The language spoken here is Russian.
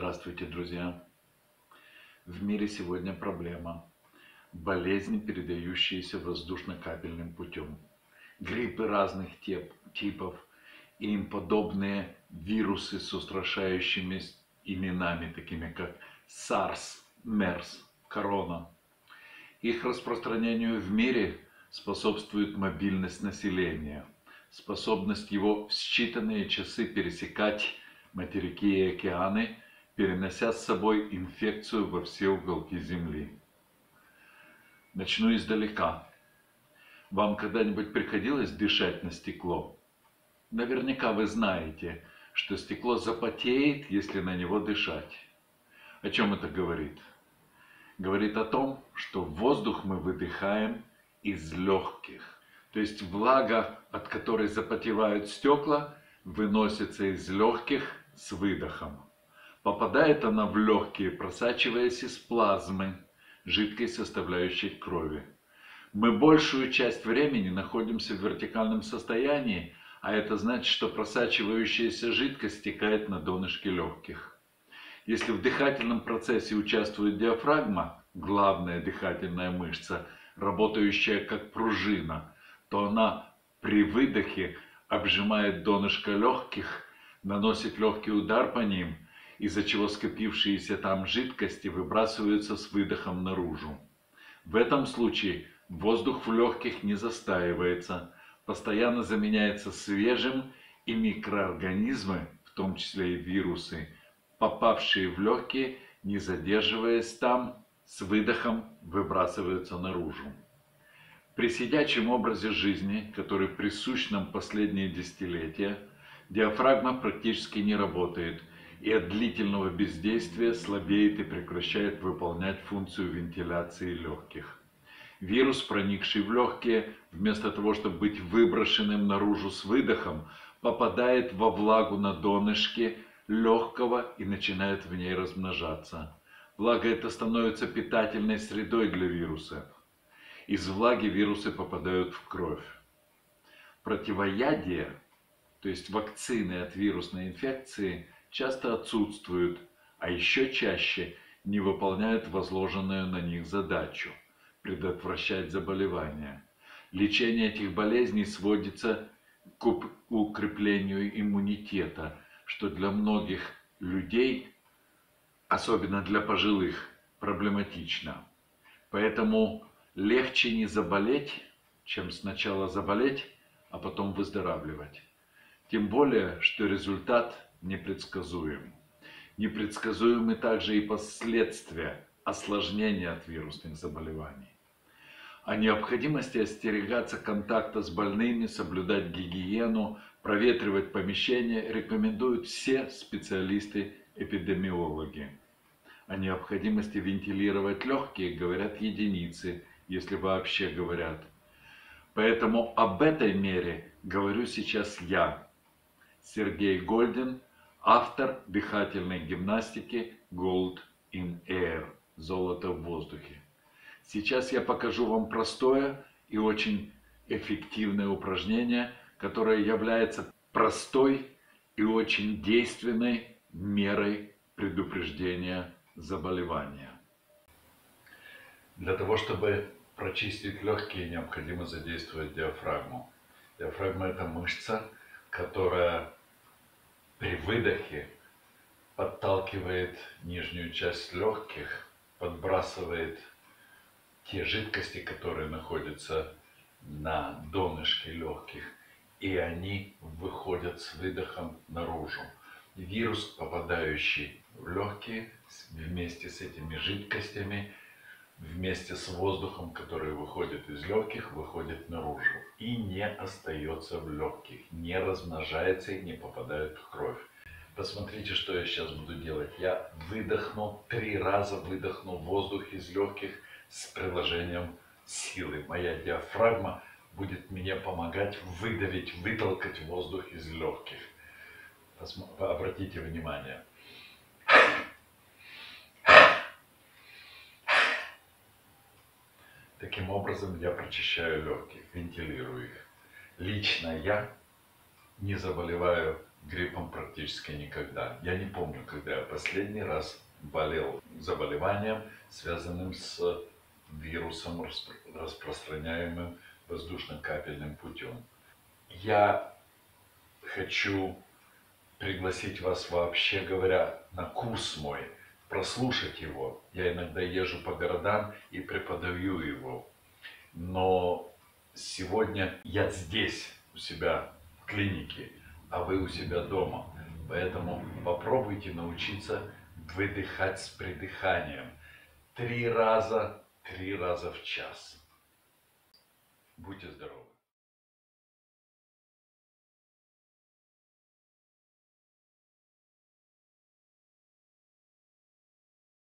Здравствуйте, друзья! В мире сегодня проблема. Болезни, передающиеся воздушно-капельным путем. Гриппы разных типов и им подобные вирусы с устрашающими именами, такими как SARS, MERS, корона. Их распространению в мире способствует мобильность населения, способность его в считанные часы пересекать материки и океаны, перенося с собой инфекцию во все уголки Земли. Начну издалека. Вам когда-нибудь приходилось дышать на стекло? Наверняка вы знаете, что стекло запотеет, если на него дышать. О чем это говорит? Говорит о том, что воздух мы выдыхаем из легких. То есть влага, от которой запотевают стекла, выносится из легких с выдохом. Попадает она в легкие, просачиваясь из плазмы, жидкой составляющей крови. Мы большую часть времени находимся в вертикальном состоянии, а это значит, что просачивающаяся жидкость стекает на донышки легких. Если в дыхательном процессе участвует диафрагма, главная дыхательная мышца, работающая как пружина, то она при выдохе обжимает донышко легких, наносит легкий удар по ним, из-за чего скопившиеся там жидкости выбрасываются с выдохом наружу. В этом случае воздух в легких не застаивается, постоянно заменяется свежим, и микроорганизмы, в том числе и вирусы, попавшие в легкие, не задерживаясь там, с выдохом выбрасываются наружу. При сидячем образе жизни, который присущ нам последние десятилетия, диафрагма практически не работает и от длительного бездействия слабеет и прекращает выполнять функцию вентиляции легких. Вирус, проникший в легкие, вместо того, чтобы быть выброшенным наружу с выдохом, попадает во влагу на донышке легкого и начинает в ней размножаться. Влага эта становится питательной средой для вирусов. Из влаги вирусы попадают в кровь. Противоядие, то есть вакцины от вирусной инфекции, часто отсутствуют, а еще чаще не выполняют возложенную на них задачу – предотвращать заболевания. Лечение этих болезней сводится к укреплению иммунитета, что для многих людей, особенно для пожилых, проблематично. Поэтому легче не заболеть, чем сначала заболеть, а потом выздоравливать. Тем более, что результат непредсказуем. Непредсказуемы также и последствия осложнения от вирусных заболеваний. О необходимости остерегаться контакта с больными, соблюдать гигиену, проветривать помещения рекомендуют все специалисты-эпидемиологи. О необходимости вентилировать легкие говорят единицы, если вообще говорят. Поэтому об этой мере говорю сейчас я, Сергей Голдин, автор дыхательной гимнастики Gold in Air, золото в воздухе. Сейчас я покажу вам простое и очень эффективное упражнение, которое является простой и очень действенной мерой предупреждения заболевания. Для того, чтобы прочистить легкие, необходимо задействовать диафрагму. Диафрагма – это мышца, которая при выдохе подталкивает нижнюю часть легких, подбрасывает те жидкости, которые находятся на донышке легких, и они выходят с выдохом наружу. Вирус, попадающий в легкие, вместе с этими жидкостями, вместе с воздухом, который выходит из легких, выходит наружу и не остается в легких, не размножается и не попадает в кровь. Посмотрите, что я сейчас буду делать. Я выдохну, 3 раза выдохну воздух из легких с приложением силы. Моя диафрагма будет мне помогать выдавить, вытолкать воздух из легких. Обратите внимание. Таким образом я прочищаю легкие, вентилирую их. Лично я не заболеваю гриппом практически никогда. Я не помню, когда я последний раз болел заболеванием, связанным с вирусом, распространяемым воздушно-капельным путем. Я хочу пригласить вас, вообще говоря, на курс мой, прослушать его. Я иногда езжу по городам и преподаю его. Но сегодня я здесь, у себя в клинике, а вы у себя дома. Поэтому попробуйте научиться выдыхать с придыханием. 3 раза в час. Будьте здоровы.